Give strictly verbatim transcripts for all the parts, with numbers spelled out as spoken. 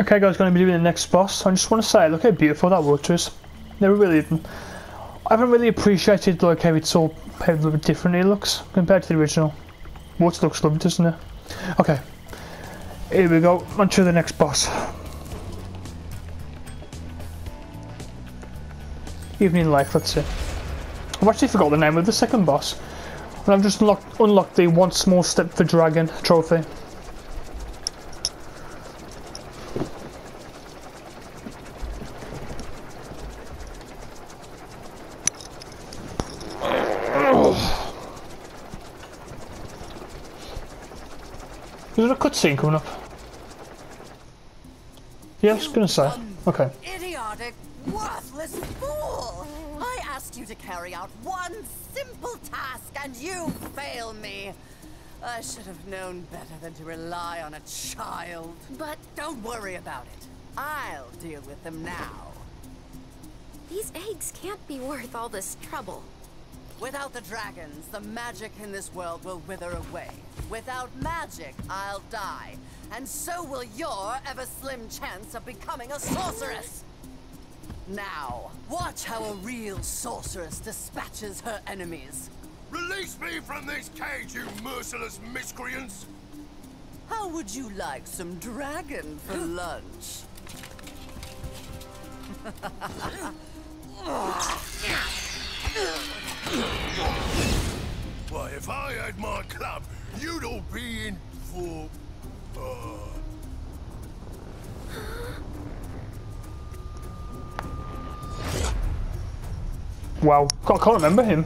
Okay guys, going to be doing the next boss. I just want to say, look how beautiful that water is. Never really, I haven't really appreciated like how it's all, how different it looks compared to the original. Water looks lovely, doesn't it? Okay, here we go, on to the next boss. Evening Lake, let's see. I've actually forgot the name of the second boss. And I've just unlocked, unlocked the One Small Step for Dragon trophy. Is there a cutscene coming up? Yeah, I was gonna say. Okay. Idiotic, worthless fool! I asked you to carry out one simple task and you fail me. I should have known better than to rely on a child. But don't worry about it. I'll deal with them now. These eggs can't be worth all this trouble. Without the dragons, the magic in this world will wither away. Without magic, I'll die. And so will your ever-slim chance of becoming a sorceress. Now, watch how a real sorceress dispatches her enemies. Release me from this cage, you merciless miscreants! How would you like some dragon for lunch? Why, if I had my club, you'd all be in for... Uh... Wow, I can't remember him.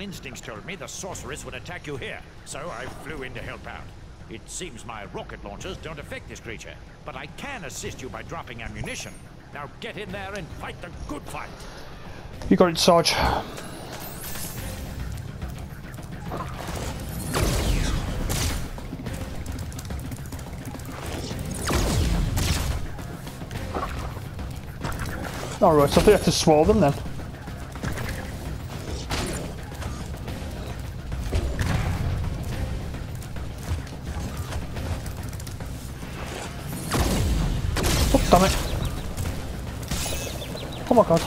Instincts told me the sorceress would attack you here, so I flew in to help out. It seems my rocket launchers don't affect this creature, but I can assist you by dropping ammunition. Now get in there and fight the good fight. You got it, Sarge. Alright, so I think I have to swallow them then. Damn it. Oh my god.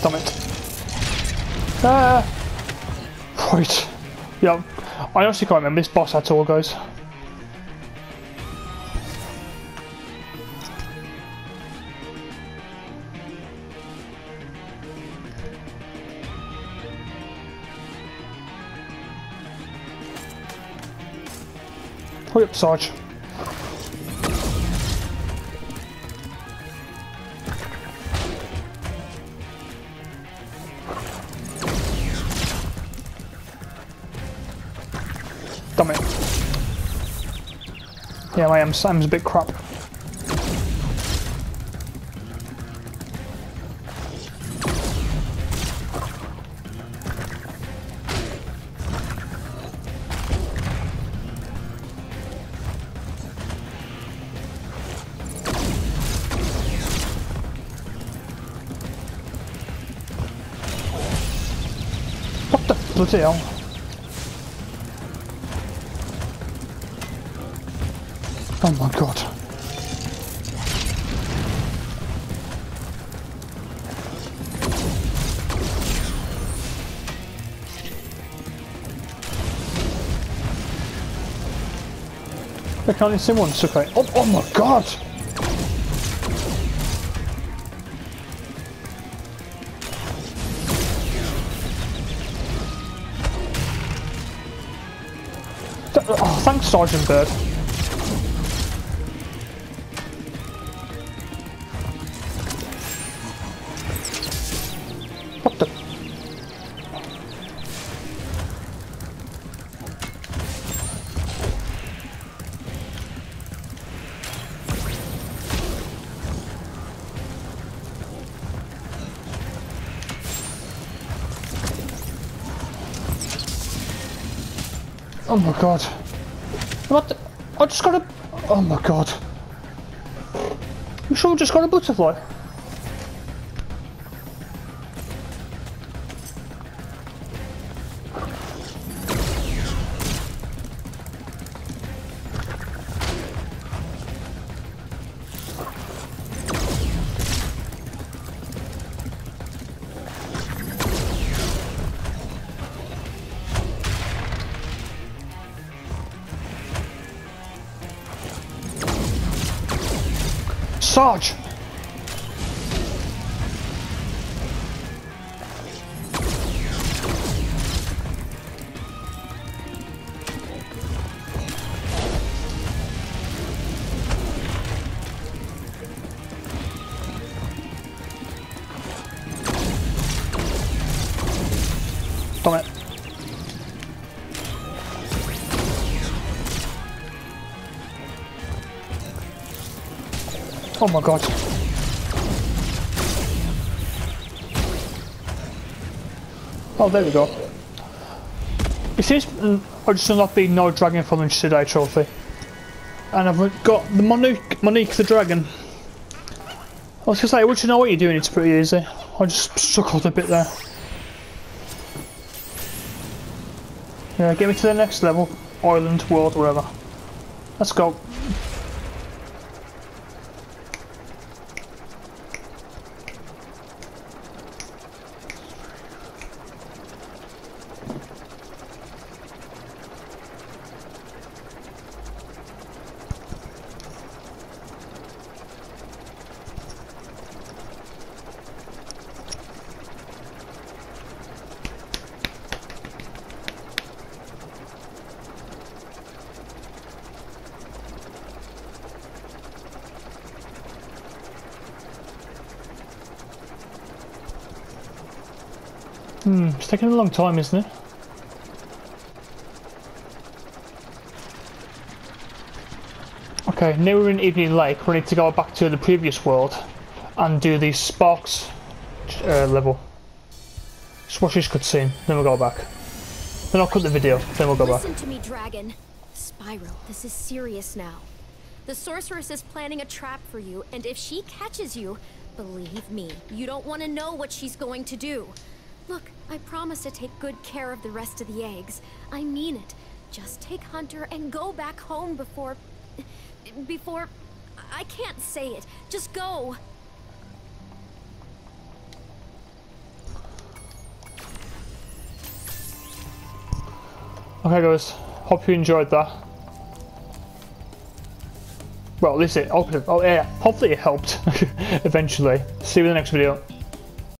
Damn it. Ah! Right. Yeah, I honestly can't remember this boss at all, guys. Hurry up, Sarge. Damn it. Yeah, I am. Sam's a bit crap. Let's see. Oh my god. I can't even see one, it's okay. Oh, oh my god! Oh, thanks, Sergeant Bird. What the? Oh my god. What? The, I just got a... Oh my god. You sure I just got a butterfly? Sarge! Damn it. Oh my god. Oh, there we go. It seems I just unlocked the No Dragon for Lunch Today trophy. And I've got the Monique, Monique the Dragon. I was gonna say, once you know what you're doing, it's pretty easy. I just struggled a bit there. Yeah, get me to the next level. Island, world, wherever. Let's go. Hmm, it's taking a long time, isn't it? Okay, now we're in Evening Lake, we need to go back to the previous world and do the Sparks uh, level. Just watch this cutscene, then we'll go back. Then I'll cut the video, then we'll go back. Listen to me, Dragon. Spyro, this is serious now. The sorceress is planning a trap for you, and if she catches you, believe me, you don't want to know what she's going to do. Look, I promise to take good care of the rest of the eggs. I mean it. Just take Hunter and go back home before... Before... I can't say it. Just go. Okay guys, hope you enjoyed that. Well, at least it... Oh yeah, hopefully it helped. Eventually. See you in the next video.